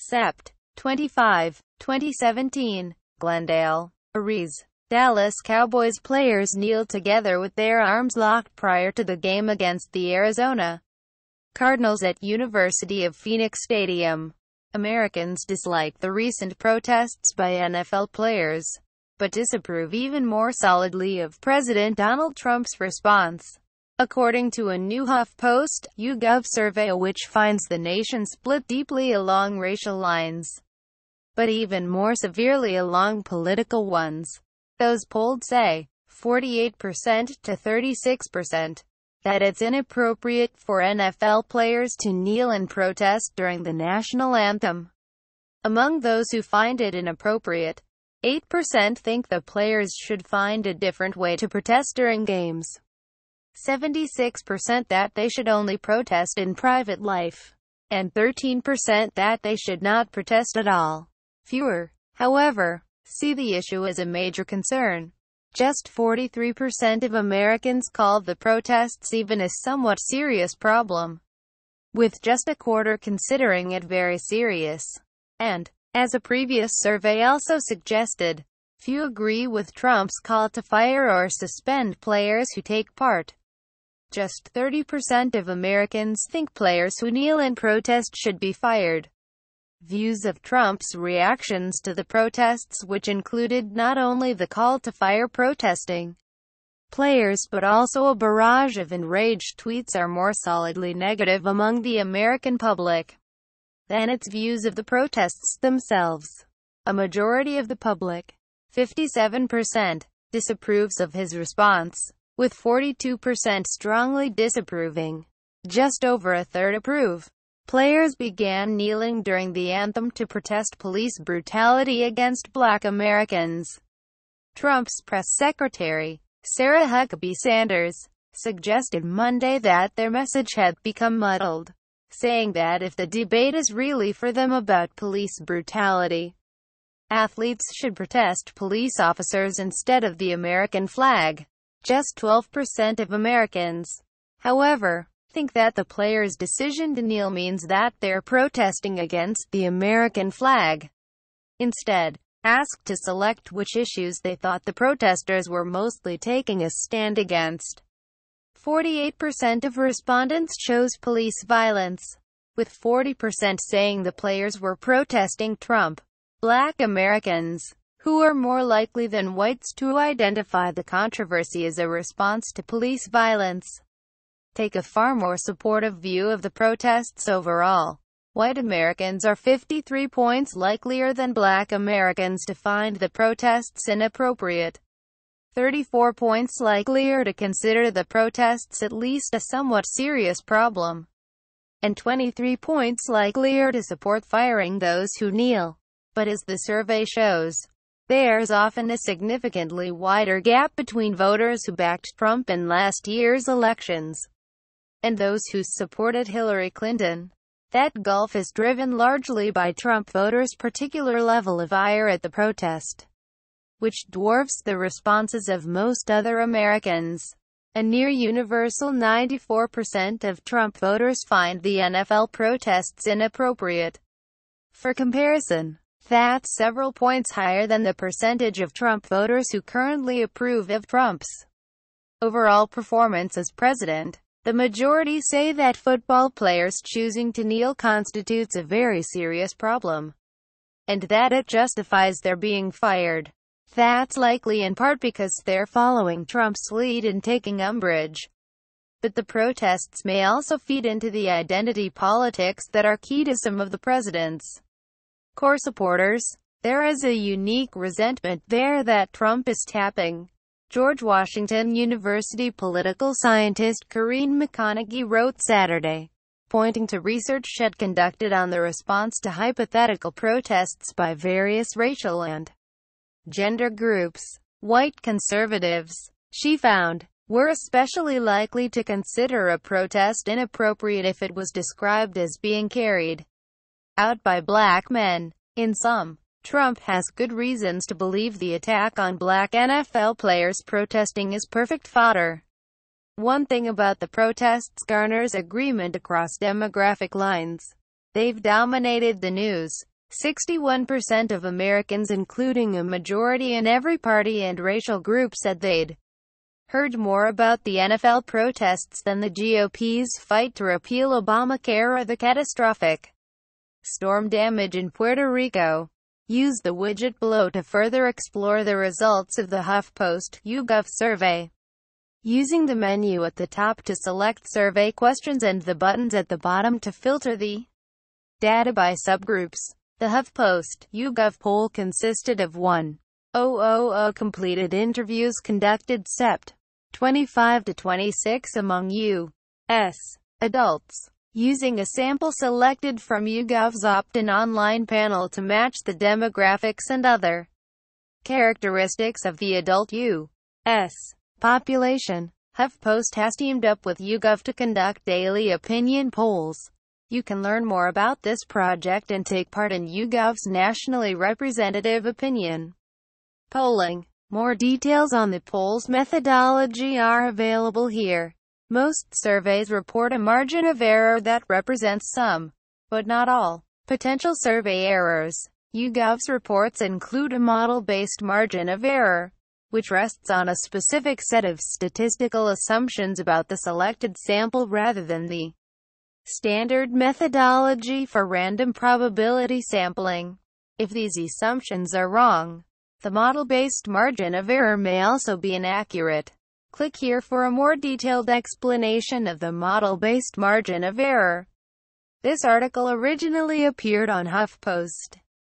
Sept. 25, 2017, Glendale, Arizona. Dallas Cowboys players kneeled together with their arms locked prior to the game against the Arizona Cardinals at University of Phoenix Stadium. Americans dislike the recent protests by NFL players, but disapprove even more solidly of President Donald Trump's response. According to a new HuffPost, YouGov survey, which finds the nation split deeply along racial lines, but even more severely along political ones. Those polled say, 48% to 36%, that it's inappropriate for NFL players to kneel and protest during the national anthem. Among those who find it inappropriate, 8% think the players should find a different way to protest during games. 76% that they should only protest in private life, and 13% that they should not protest at all. Fewer, however, see the issue as a major concern. Just 43% of Americans call the protests even a somewhat serious problem, with just a quarter considering it very serious. And, as a previous survey also suggested, few agree with Trump's call to fire or suspend players who take part. Just 30% of Americans think players who kneel in protest should be fired. Views of Trump's reactions to the protests, which included not only the call to fire protesting players but also a barrage of enraged tweets, are more solidly negative among the American public than its views of the protests themselves. A majority of the public, 57%, disapproves of his response, with 42% strongly disapproving. Just over a third approve. Players began kneeling during the anthem to protest police brutality against Black Americans. Trump's press secretary, Sarah Huckabee Sanders, suggested Monday that their message had become muddled, saying that if the debate is really for them about police brutality, athletes should protest police officers instead of the American flag. Just 12% of Americans, however, think that the players' decision to kneel means that they're protesting against the American flag. Instead, asked to select which issues they thought the protesters were mostly taking a stand against, 48% of respondents chose police violence, with 40% saying the players were protesting Trump. Black Americans, who are more likely than whites to identify the controversy as a response to police violence, take a far more supportive view of the protests overall. White Americans are 53 points likelier than Black Americans to find the protests inappropriate, 34 points likelier to consider the protests at least a somewhat serious problem, and 23 points likelier to support firing those who kneel. But as the survey shows, there's often a significantly wider gap between voters who backed Trump in last year's elections and those who supported Hillary Clinton. That gulf is driven largely by Trump voters' particular level of ire at the protest, which dwarfs the responses of most other Americans. A near-universal 94% of Trump voters find the NFL protests inappropriate. For comparison, that's several points higher than the percentage of Trump voters who currently approve of Trump's overall performance as president. The majority say that football players choosing to kneel constitutes a very serious problem, and that it justifies their being fired. That's likely in part because they're following Trump's lead and taking umbrage. But the protests may also feed into the identity politics that are key to some of the president's core supporters. There is a unique resentment there that Trump is tapping. George Washington University political scientist Karine McConaughey wrote Saturday, pointing to research she'd conducted on the response to hypothetical protests by various racial and gender groups. White conservatives, she found, were especially likely to consider a protest inappropriate if it was described as being carried out by Black men. In sum, Trump has good reasons to believe the attack on Black NFL players protesting is perfect fodder. One thing about the protests garners agreement across demographic lines. They've dominated the news, 61% of Americans, including a majority in every party and racial group, said they'd heard more about the NFL protests than the GOP's fight to repeal Obamacare or the catastrophic storm damage in Puerto Rico. Use the widget below to further explore the results of the HuffPost YouGov survey. Using the menu at the top to select survey questions and the buttons at the bottom to filter the data by subgroups. The HuffPost YouGov poll consisted of 1,000 completed interviews conducted Sept. 25 to 26 among U.S. adults, using a sample selected from YouGov's opt-in online panel to match the demographics and other characteristics of the adult U.S. population. HuffPost has teamed up with YouGov to conduct daily opinion polls. You can learn more about this project and take part in YouGov's nationally representative opinion polling. More details on the poll's methodology are available here. Most surveys report a margin of error that represents some, but not all, potential survey errors. YouGov's reports include a model-based margin of error, which rests on a specific set of statistical assumptions about the selected sample rather than the standard methodology for random probability sampling. If these assumptions are wrong, the model-based margin of error may also be inaccurate. Click here for a more detailed explanation of the model-based margin of error. This article originally appeared on HuffPost.